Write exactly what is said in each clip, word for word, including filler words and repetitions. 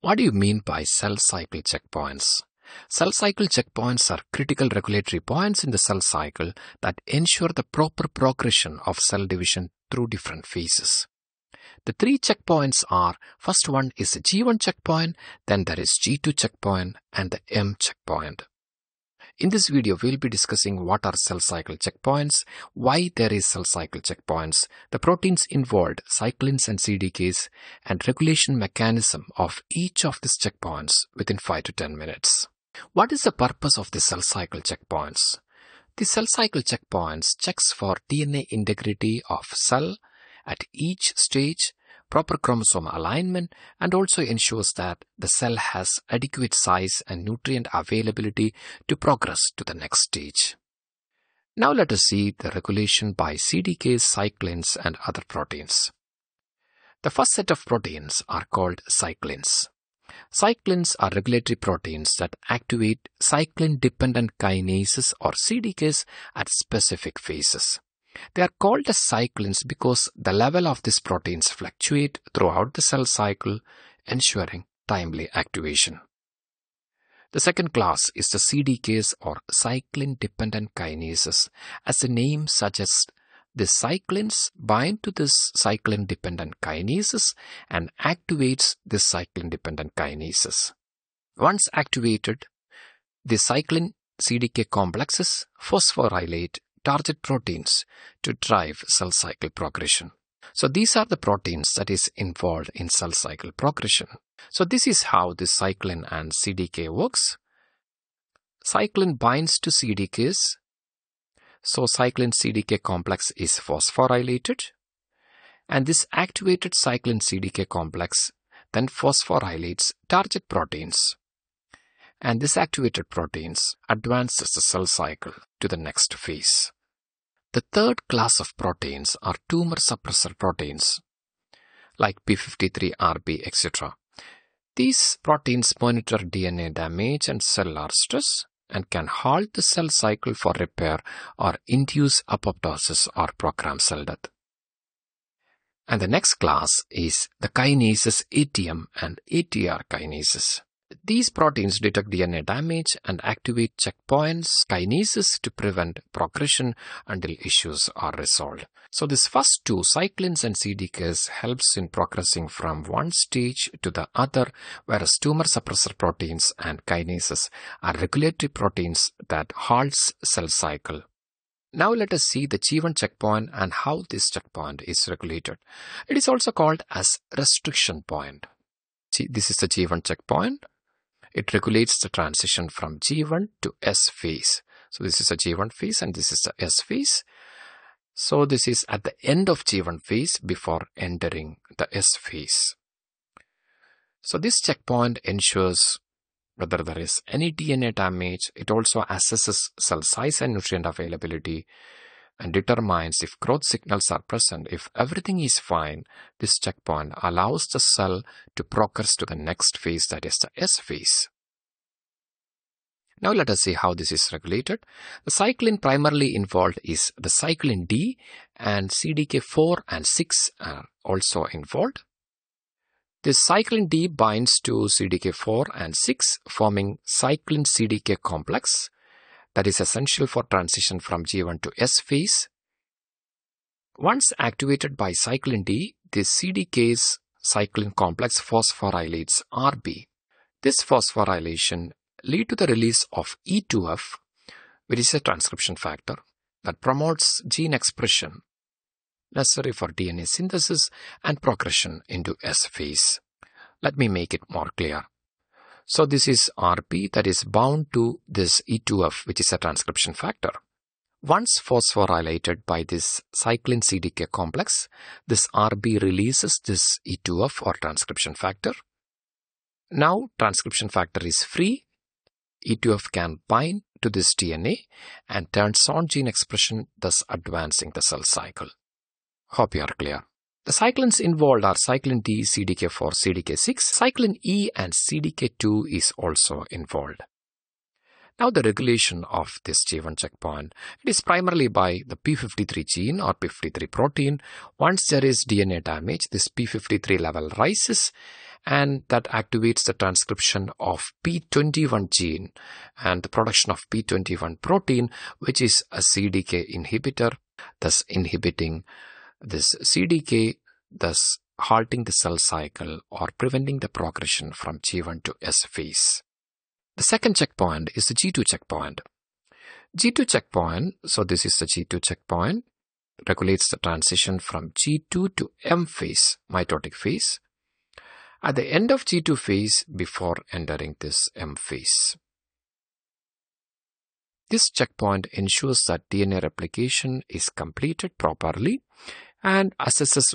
What do you mean by cell cycle checkpoints? Cell cycle checkpoints are critical regulatory points in the cell cycle that ensure the proper progression of cell division through different phases. The three checkpoints are, first one is the G one checkpoint, then there is G two checkpoint and the M checkpoint. In this video, we'll be discussing what are cell cycle checkpoints, why there is cell cycle checkpoints, the proteins involved, cyclins and C D Ks, and regulation mechanism of each of these checkpoints within five to ten minutes. What is the purpose of the cell cycle checkpoints? The cell cycle checkpoints checks for D N A integrity of cell at each stage, proper chromosome alignment, and also ensures that the cell has adequate size and nutrient availability to progress to the next stage. Now let us see the regulation by C D Ks, cyclins, and other proteins. The first set of proteins are called cyclins. Cyclins are regulatory proteins that activate cyclin-dependent kinases or C D Ks at specific phases. They are called as cyclins because the level of these proteins fluctuate throughout the cell cycle, ensuring timely activation. The second class is the C D Ks or cyclin-dependent kinases. As the name suggests, the cyclins bind to this cyclin-dependent kinases and activates this cyclin-dependent kinases. Once activated, the cyclin-C D K complexes phosphorylate target proteins to drive cell cycle progression. So these are the proteins that is involved in cell cycle progression. So this is how the cyclin and C D K works. Cyclin binds to C D Ks. So cyclin-C D K complex is phosphorylated. And this activated cyclin-C D K complex then phosphorylates target proteins. And this activated proteins advances the cell cycle to the next phase. The third class of proteins are tumor suppressor proteins like p fifty-three, R B, et cetera. These proteins monitor D N A damage and cellular stress and can halt the cell cycle for repair or induce apoptosis or programmed cell death. And the next class is the kinases A T M and A T R kinases. These proteins detect D N A damage and activate checkpoints, kinases to prevent progression until issues are resolved. So these first two, cyclins and C D Ks, helps in progressing from one stage to the other, whereas tumor suppressor proteins and kinases are regulatory proteins that halts cell cycle. Now let us see the G one checkpoint and how this checkpoint is regulated. It is also called as restriction point. See, this is the G one checkpoint. It regulates the transition from G one to S phase. So this is the G one phase and this is the S phase. So this is at the end of G one phase before entering the S phase. So this checkpoint ensures whether there is any D N A damage. It also assesses cell size and nutrient availability and determines if growth signals are present. If everything is fine, this checkpoint allows the cell to progress to the next phase, that is the S phase. Now let us see how this is regulated. The cyclin primarily involved is the cyclin D, and C D K four and six are also involved. This cyclin D binds to C D K four and six, forming cyclin-C D K complex that is essential for transition from G one to S phase. Once activated by cyclin D, the C D K's cyclin complex phosphorylates R B. This phosphorylation leads to the release of E two F, which is a transcription factor that promotes gene expression necessary for D N A synthesis and progression into S phase. Let me make it more clear. So this is R B that is bound to this E two F, which is a transcription factor. Once phosphorylated by this cyclin-C D K complex, this R B releases this E two F or transcription factor. Now transcription factor is free. E two F can bind to this D N A and turns on gene expression, thus advancing the cell cycle. Hope you are clear. The cyclins involved are cyclin D, C D K four, C D K six, cyclin E, and C D K two is also involved. Now the regulation of this G one checkpoint, it is primarily by the p fifty-three gene or p fifty-three protein. Once there is D N A damage, this p fifty-three level rises and that activates the transcription of P twenty-one gene and the production of P twenty-one protein, which is a C D K inhibitor, thus inhibiting this C D K, thus halting the cell cycle or preventing the progression from G one to S phase. The second checkpoint is the G two checkpoint. G two checkpoint, so this is the G two checkpoint, regulates the transition from G two to M phase, mitotic phase, at the end of G two phase before entering this M phase. This checkpoint ensures that D N A replication is completed properly and assesses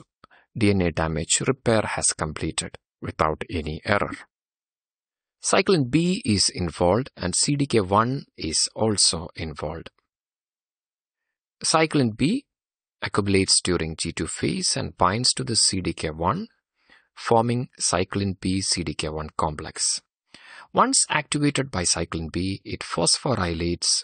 D N A damage repair has completed without any error. Cyclin B is involved and C D K one is also involved. Cyclin B accumulates during G two phase and binds to the C D K one, forming cyclin B C D K one complex. Once activated by cyclin B, it phosphorylates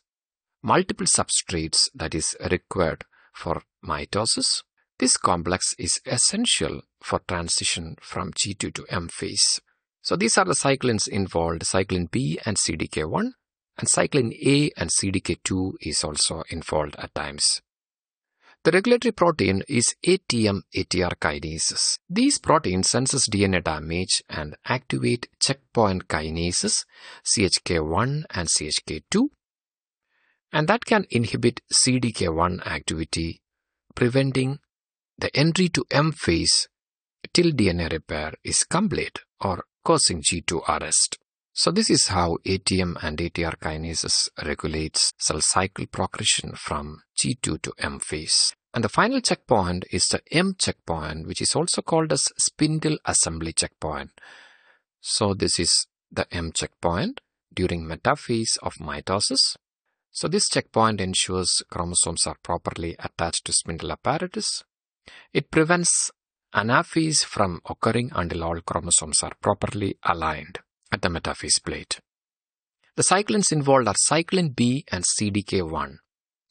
multiple substrates that is required for mitosis. This complex is essential for transition from G two to M phase. So these are the cyclins involved, cyclin B and C D K one, and cyclin A and C D K two is also involved at times. The regulatory protein is A T M A T R kinases. These proteins senses D N A damage and activate checkpoint kinases C H K one and C H K two, and that can inhibit C D K one activity, preventing the entry to M phase till D N A repair is complete or causing G two arrest. So this is how A T M and A T R kinases regulates cell cycle progression from G two to M phase. And the final checkpoint is the M checkpoint, which is also called as spindle assembly checkpoint. So this is the M checkpoint during metaphase of mitosis. So this checkpoint ensures chromosomes are properly attached to spindle apparatus. It prevents anaphase from occurring until all chromosomes are properly aligned at the metaphase plate. The cyclins involved are cyclin B and C D K one.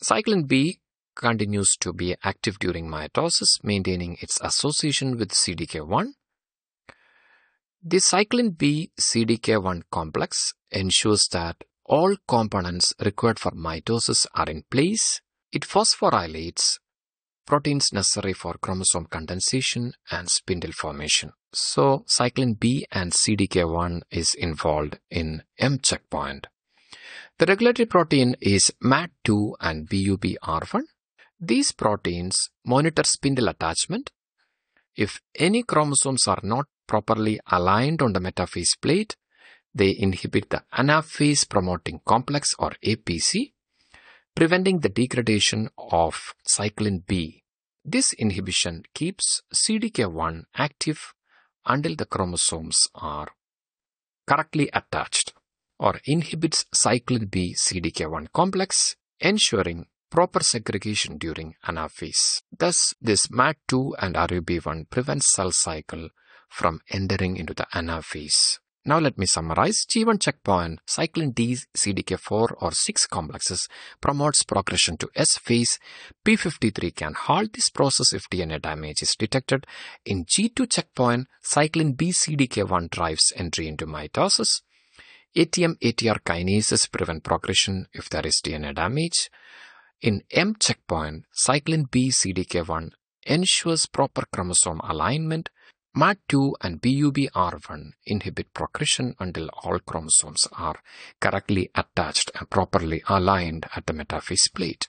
Cyclin B continues to be active during mitosis, maintaining its association with C D K one. The cyclin B C D K one complex ensures that all components required for mitosis are in place. It phosphorylates proteins necessary for chromosome condensation and spindle formation. So cyclin B and C D K one is involved in M checkpoint. The regulatory protein is M A T two and B U B R one. These proteins monitor spindle attachment. If any chromosomes are not properly aligned on the metaphase plate, they inhibit the anaphase promoting complex or A P C, preventing the degradation of cyclin B. This inhibition keeps C D K one active until the chromosomes are correctly attached, or inhibits cyclin B C D K one complex, ensuring proper segregation during anaphase. Thus, this M A T two and R B one prevents cell cycle from entering into the anaphase. Now let me summarize. G one checkpoint, cyclin D, C D K four or six complexes promotes progression to S phase. P fifty-three can halt this process if D N A damage is detected. In G two checkpoint, cyclin B, C D K one drives entry into mitosis. A T M A T R kinases prevent progression if there is D N A damage. In M checkpoint, cyclin B, C D K one ensures proper chromosome alignment. M A T two and B U B R one inhibit progression until all chromosomes are correctly attached and properly aligned at the metaphase plate.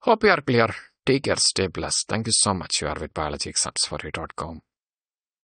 Hope you are clear. Take care, stay blessed. Thank you so much. You are with biology exams for you dot com.